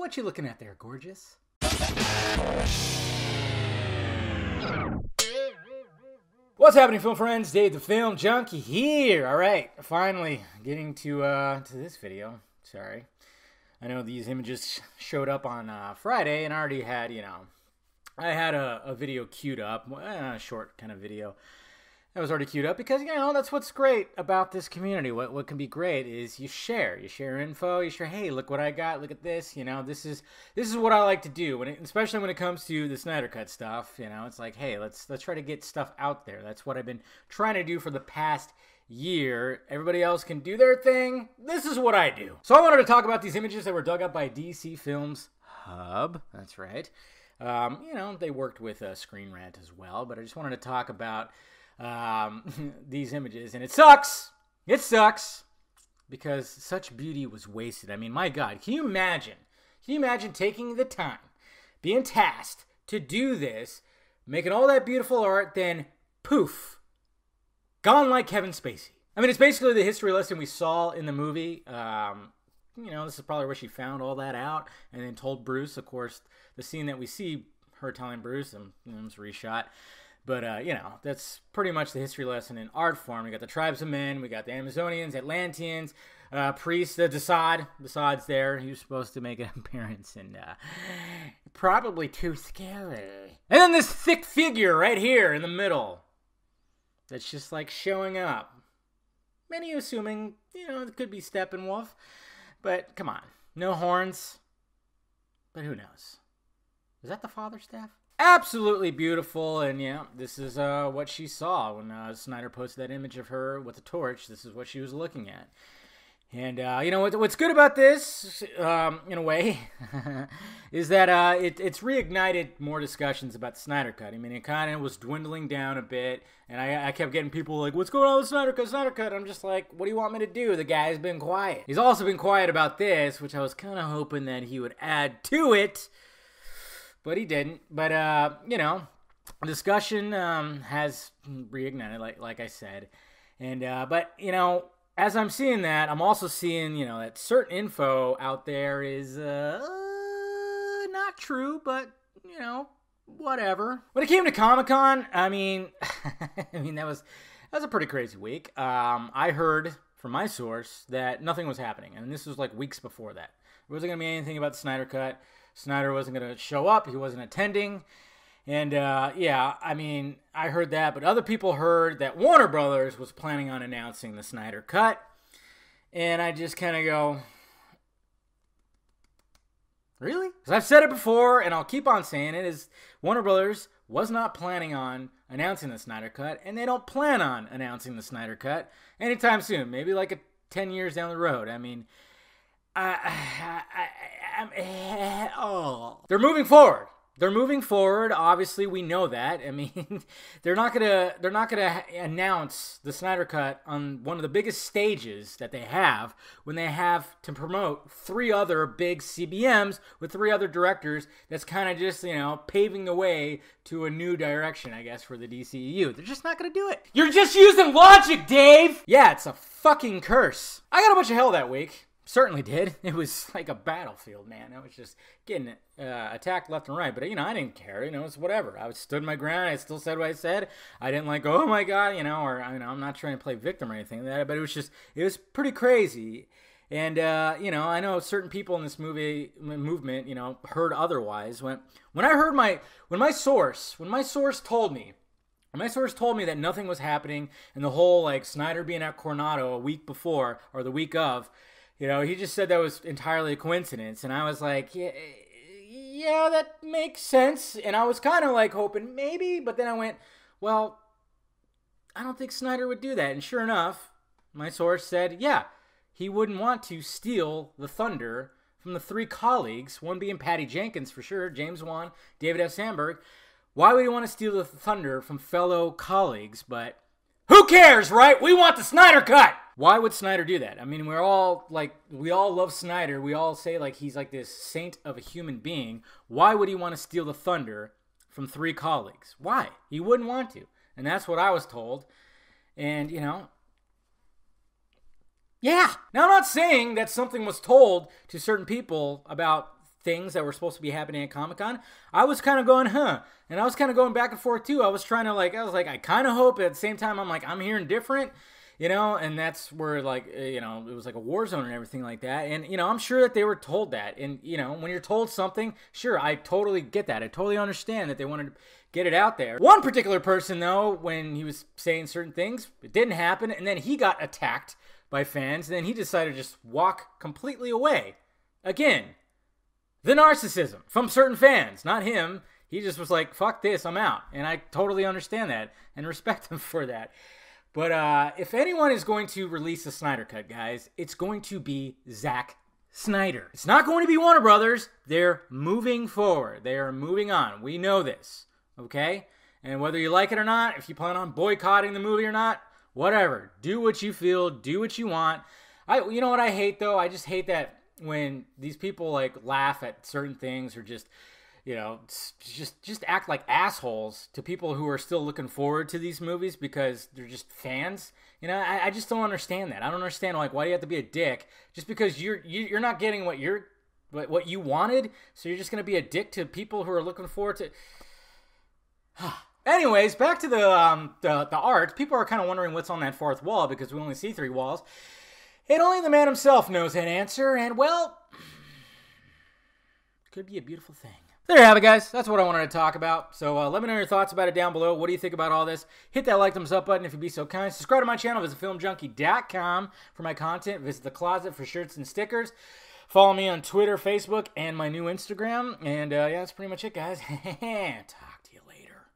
What you looking at there, gorgeous? What's happening, film friends? Dave the Film Junkie here. All right, finally getting to this video. Sorry, I know these images showed up on Friday, and I already had, you know, I had a video queued up, a short kind of video. That was already queued up because, you know, that's what's great about this community. What can be great is you share info, you share, hey, look what I got, look at this, you know, this is what I like to do, when it, especially when it comes to the Snyder Cut stuff, you know, it's like, hey, let's try to get stuff out there. That's what I've been trying to do for the past year. Everybody else can do their thing. This is what I do. So I wanted to talk about these images that were dug up by DC Films Hub. That's right. You know, they worked with Screen Rant as well, but I just wanted to talk about these images, and it sucks because such beauty was wasted. I mean, my God, can you imagine taking the time, being tasked to do this, making all that beautiful art, then poof, gone like Kevin Spacey. I mean, it's basically the history lesson we saw in the movie. You know, this is probably where she found all that out and then told Bruce. Of course, the scene that we see her telling Bruce, and it was reshot. But, you know, that's pretty much the history lesson in art form. We got the tribes of men. We got the Amazonians, Atlanteans, priests, the Desad. Desad's there. He was supposed to make an appearance, and probably too scary. And then this thick figure right here in the middle that's just, like, showing up. Many assuming, you know, it could be Steppenwolf. But, come on. No horns. But who knows? Is that the father staff? Absolutely beautiful, and yeah, this is what she saw when Snyder posted that image of her with the torch. This is what she was looking at, and you know what's good about this, in a way, is that it's reignited more discussions about the Snyder Cut. I mean, it kind of was dwindling down a bit, and I kept getting people like, "What's going on with Snyder Cut? Snyder Cut?" I'm just like, "What do you want me to do?" The guy's been quiet. He's also been quiet about this, which I was kind of hoping that he would add to it. But he didn't. But, you know, discussion has reignited, like I said. And but, you know, as I'm seeing that, I'm also seeing, you know, that certain info out there is not true, but, you know, whatever. When it came to Comic-Con, I mean, that was a pretty crazy week. I heard from my source that nothing was happening. And this was like weeks before that. There wasn't going to be anything about the Snyder Cut. Snyder wasn't going to show up. He wasn't attending. And, yeah, I mean, I heard that. But other people heard that Warner Brothers was planning on announcing the Snyder Cut. And I just kind of go, really? Because I've said it before, and I'll keep on saying it, is Warner Brothers was not planning on announcing the Snyder Cut. And they don't plan on announcing the Snyder Cut anytime soon. Maybe like 10 years down the road. I mean, they're moving forward. They're moving forward. Obviously, we know that. I mean, they're not gonna announce the Snyder Cut on one of the biggest stages that they have when they have to promote 3 other big CBMs with 3 other directors. That's kind of just, you know, paving the way to a new direction, I guess, for the DCEU. They're just not gonna do it. You're just using logic, Dave. Yeah, it's a fucking curse. I got a bunch of hell that week. Certainly did. It was like a battlefield, man. I was just getting attacked left and right. But, you know, I didn't care. You know, it's whatever. I stood my ground. I still said what I said. I didn't like, oh, my God, you know, or, you know, I'm not trying to play victim or anything like that. But it was just, it was pretty crazy. And, you know, I know certain people in this movement, you know, heard otherwise. When I heard when my source told me that nothing was happening and the whole, like, Snyder being at Coronado a week before or the week of, you know, he just said that was entirely a coincidence. And I was like, yeah, that makes sense. And I was kind of like hoping maybe. But then I went, well, I don't think Snyder would do that. And sure enough, my source said, yeah, he wouldn't want to steal the thunder from the 3 colleagues, one being Patty Jenkins for sure, James Wan, David F. Sandberg. Why would he want to steal the thunder from fellow colleagues? But who cares, right? We want the Snyder Cut. Why would Snyder do that? I mean, we're all like, we all love Snyder. We all say like he's like this saint of a human being. Why would he want to steal the thunder from 3 colleagues? Why? He wouldn't want to. And that's what I was told. And, you know, yeah. Now, I'm not saying that something was told to certain people about things that were supposed to be happening at Comic-Con, I was kind of going, huh. And I was kind of going back and forth too. I was trying to like, I was like, I kind of hope, but at the same time, I'm like, I'm hearing different, you know, and that's where like, you know, it was like a war zone and everything like that. And, you know, I'm sure that they were told that. And, you know, when you're told something, sure, I totally get that. I totally understand that they wanted to get it out there. One particular person though, when he was saying certain things, it didn't happen. And then he got attacked by fans. And then he decided to just walk completely away. Again, the narcissism from certain fans, not him. He just was like, fuck this, I'm out. And I totally understand that and respect him for that. But if anyone is going to release a Snyder Cut, guys, it's going to be Zack Snyder. It's not going to be Warner Brothers. They're moving forward. They are moving on. We know this, okay? And whether you like it or not, if you plan on boycotting the movie or not, whatever. Do what you feel. Do what you want. You know what I hate, though? I just hate that when these people like laugh at certain things or just, you know, just act like assholes to people who are still looking forward to these movies because they're just fans. You know, I just don't understand that. I don't understand, like, why do you have to be a dick just because you're not getting what you wanted, so you're just gonna be a dick to people who are looking forward to. Anyways, back to the art. People are kind of wondering what's on that fourth wall because we only see three walls. And only the man himself knows that answer, and, well, it could be a beautiful thing. There you have it, guys. That's what I wanted to talk about. So let me know your thoughts about it down below. What do you think about all this? Hit that like, thumbs up button if you'd be so kind. Subscribe to my channel. Visit filmjunkie.com for my content. Visit the closet for shirts and stickers. Follow me on Twitter, Facebook, and my new Instagram. And, yeah, that's pretty much it, guys.